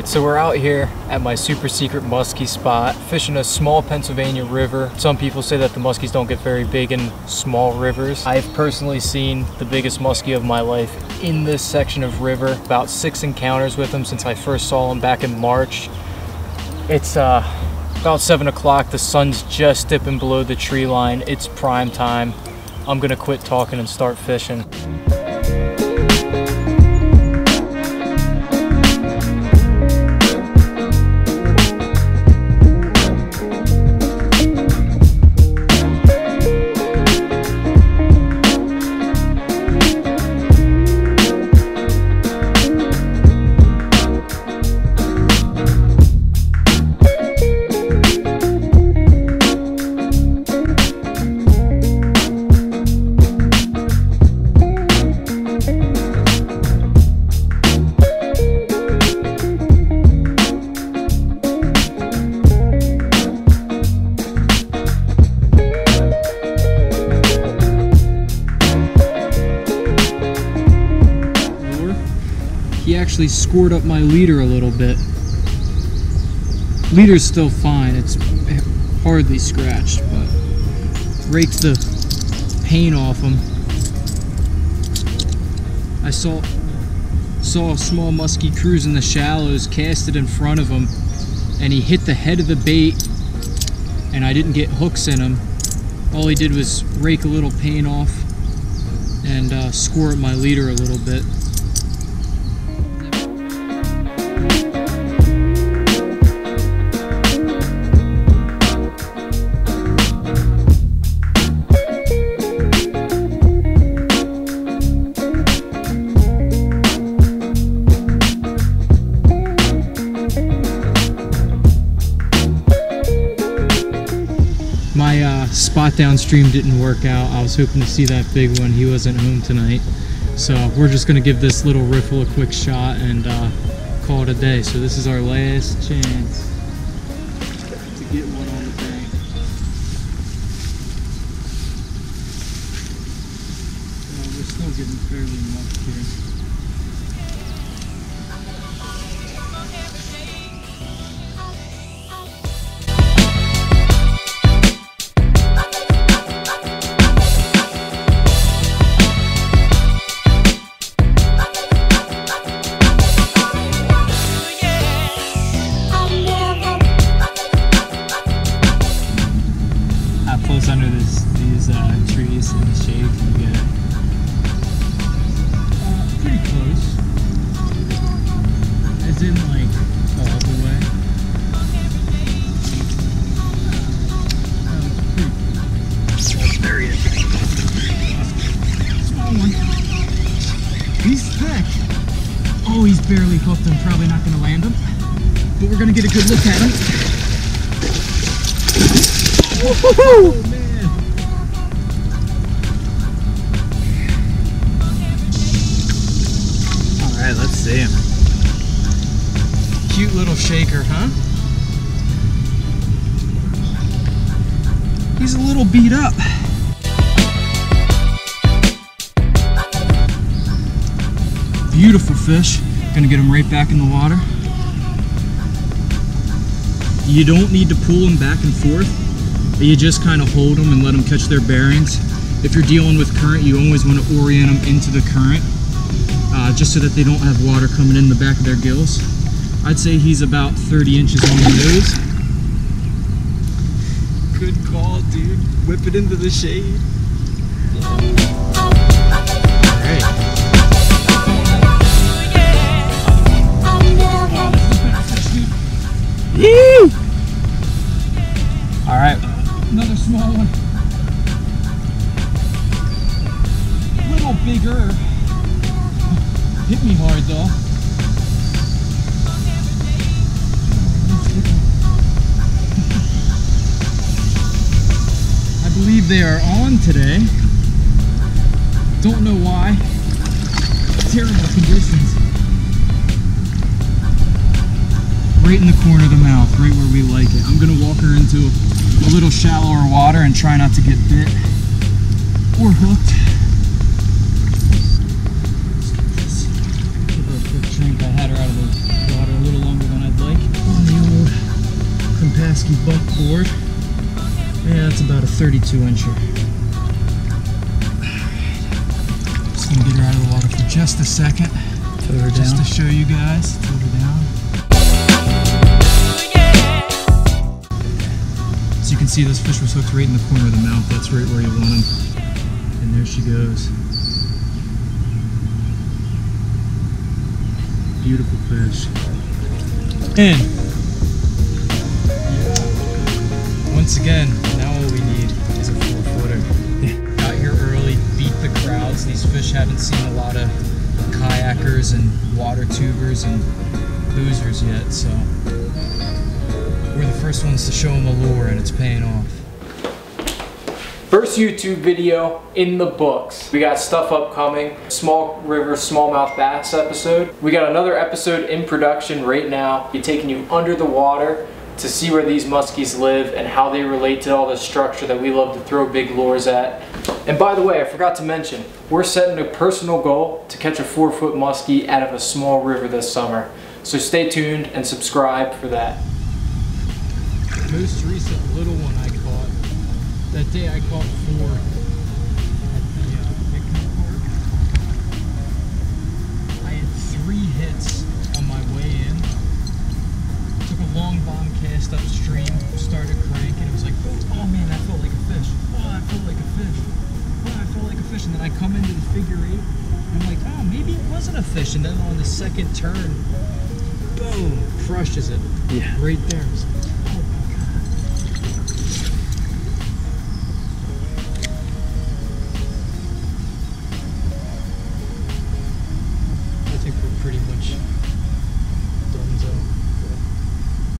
Alright, so we're out here at my super secret musky spot, fishing a small Pennsylvania river. Some people say that the muskies don't get very big in small rivers. I've personally seen the biggest muskie of my life in this section of river. About 6 encounters with him since I first saw him back in March. It's about 7 o'clock, the sun's just dipping below the tree line. It's prime time. I'm gonna quit talking and start fishing. He actually scored up my leader a little bit. Leader's still fine, it's hardly scratched, but raked the paint off him. I saw a small musky cruise in the shallows, casted in front of him, and he hit the head of the bait, and I didn't get hooks in him. All he did was rake a little paint off and score up my leader a little bit. My spot downstream didn't work out. I was hoping to see that big one. He wasn't home tonight. So we're just gonna give this little riffle a quick shot and call it a day. So this is our last chance to get one on the bank. We're still getting fairly much here. Trees in the shade can get pretty close, as in like all the way. There he is. Small one. He's thick. Oh, he's barely hooked. I'm probably not going to land him, but we're going to get a good look at him. Woohoo! Let's see him. Cute little shaker, huh? He's a little beat up. Beautiful fish. Gonna get him right back in the water. You don't need to pull him back and forth, but you just kind of hold him and let him catch their bearings. If you're dealing with current, you always want to orient them into the current. Just so that they don't have water coming in the back of their gills. I'd say he's about 30 inches on the nose. Good call, dude. Whip it into the shade. All right. All right. Another small one. A little bigger. Hit me hard though. I believe they are on today. Don't know why. Terrible conditions. Right in the corner of the mouth, right where we like it. I'm gonna walk her into a little shallower water and try not to get bit or hooked. I had her out of the water a little longer than buckboard. Yeah, that's about a 32-incher. Alright, just gonna get her out of the water for just a second. Tow her down. Just to show you guys. Tow her down. So you can see those fish was hooked right in the corner of the mouth. That's right where you want them. And there she goes. Beautiful fish. And once again, now all we need is a 4-footer. Got here early, beat the crowds. These fish haven't seen a lot of kayakers and water tubers and boozers yet, so we're the first ones to show them a lure, and it's paying off. First YouTube video in the books. We got stuff upcoming, small river, smallmouth bass episode. We got another episode in production right now. We're taking you under the water to see where these muskies live and how they relate to all the structure that we love to throw big lures at. And by the way, I forgot to mention, we're setting a personal goal to catch a 4-foot muskie out of a small river this summer. So stay tuned and subscribe for that. Most recent little one I caught, that day I caught 4 at the picnic park. I had 3 hits on my way in. Long bomb cast upstream, started cranking, it was like, oh man, I felt like a fish, oh I felt like a fish, oh I felt like a fish, and then I come into the figure 8, and I'm like, oh maybe it wasn't a fish, and then on the second turn, boom, crushes it, yeah, right there. It was like, oh my god. I think we're pretty much